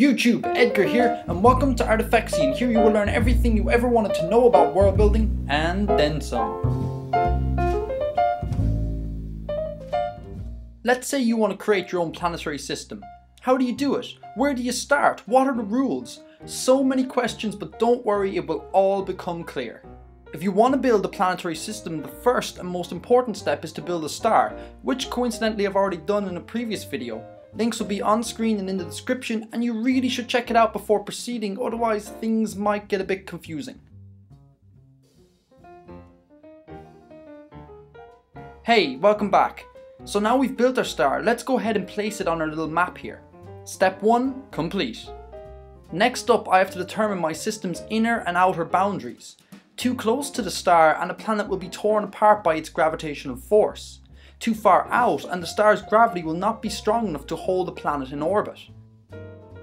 YouTube, Edgar here, and welcome to Artifexian. Here you will learn everything you ever wanted to know about world building, and then some. Let's say you want to create your own planetary system. How do you do it? Where do you start? What are the rules? So many questions, but don't worry, it will all become clear. If you want to build a planetary system, the first and most important step is to build a star, which coincidentally I've already done in a previous video. Links will be on screen and in the description, and you really should check it out before proceeding, otherwise things might get a bit confusing. Hey, welcome back. So now we've built our star, let's go ahead and place it on our little map here. Step 1, complete. Next up, I have to determine my system's inner and outer boundaries. Too close to the star and the planet will be torn apart by its gravitational force. Too far out and the star's gravity will not be strong enough to hold the planet in orbit.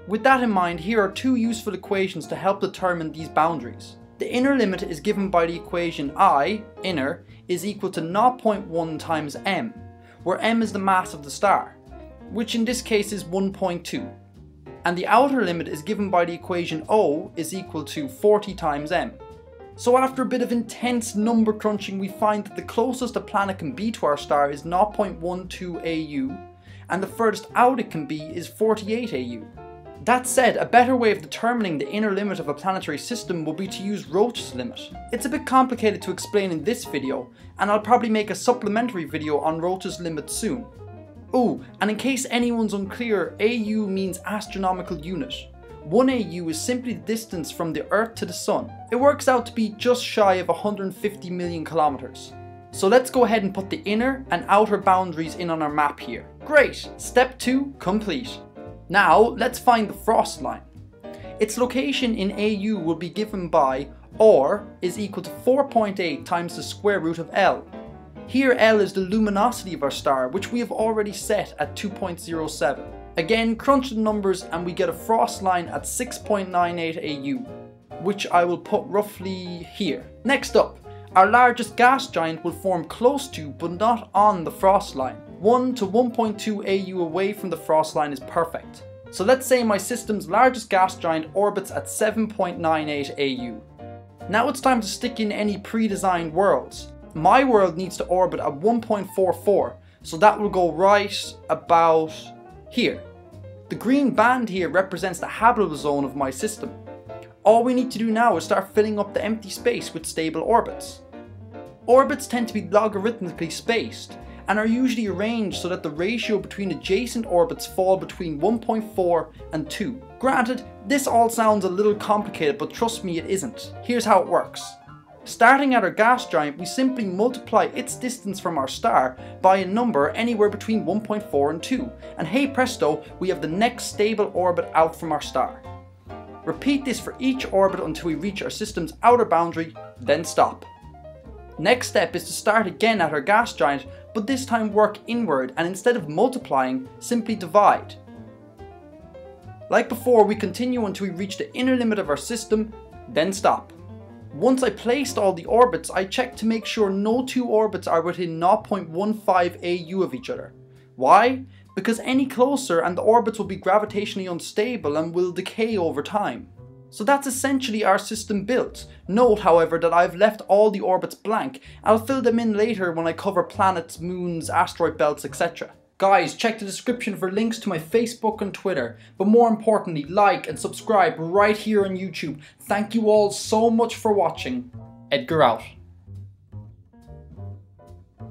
With that in mind, here are two useful equations to help determine these boundaries. The inner limit is given by the equation I, inner, is equal to 0.1 times m, where m is the mass of the star, which in this case is 1.2. And the outer limit is given by the equation O is equal to 40 times m. So after a bit of intense number crunching, we find that the closest a planet can be to our star is 0.12 AU, and the furthest out it can be is 48 AU. That said, a better way of determining the inner limit of a planetary system will be to use Roche's limit. It's a bit complicated to explain in this video, and I'll probably make a supplementary video on Roche's limit soon. Oh, and in case anyone's unclear, AU means astronomical unit. 1 AU is simply the distance from the Earth to the Sun. It works out to be just shy of 150 million kilometers. So let's go ahead and put the inner and outer boundaries in on our map here. Great! Step 2, complete. Now let's find the frost line. Its location in AU will be given by R is equal to 4.8 times the square root of L. Here L is the luminosity of our star, which we have already set at 2.07. Again, crunch the numbers and we get a frost line at 6.98 AU, which I will put roughly here. Next up, our largest gas giant will form close to, but not on the frost line. 1 to 1.2 AU away from the frost line is perfect. So let's say my system's largest gas giant orbits at 7.98 AU. Now it's time to stick in any pre-designed worlds. My world needs to orbit at 1.44, so that will go right about here. The green band here represents the habitable zone of my system. All we need to do now is start filling up the empty space with stable orbits. Orbits tend to be logarithmically spaced and are usually arranged so that the ratio between adjacent orbits fall between 1.4 and 2. Granted, this all sounds a little complicated, but trust me, it isn't. Here's how it works. Starting at our gas giant, we simply multiply its distance from our star by a number anywhere between 1.4 and 2, and hey presto, we have the next stable orbit out from our star. Repeat this for each orbit until we reach our system's outer boundary, then stop. Next step is to start again at our gas giant, but this time work inward and instead of multiplying, simply divide. Like before, we continue until we reach the inner limit of our system, then stop. Once I placed all the orbits, I checked to make sure no two orbits are within 0.15 AU of each other. Why? Because any closer and the orbits will be gravitationally unstable and will decay over time. So that's essentially our system built. Note, however, that I've left all the orbits blank. I'll fill them in later when I cover planets, moons, asteroid belts, etc. Guys, check the description for links to my Facebook and Twitter, but more importantly, like and subscribe right here on YouTube. Thank you all so much for watching. Edgar out.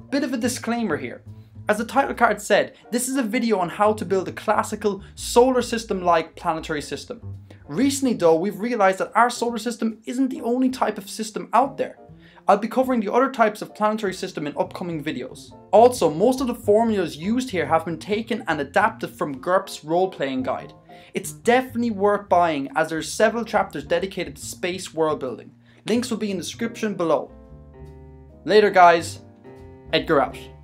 Bit of a disclaimer here. As the title card said, this is a video on how to build a classical solar system-like planetary system. Recently though, we've realized that our solar system isn't the only type of system out there. I'll be covering the other types of planetary system in upcoming videos. Also, most of the formulas used here have been taken and adapted from GURPS role-playing guide. It's definitely worth buying as there's several chapters dedicated to space world building. Links will be in the description below. Later guys, Edgar out.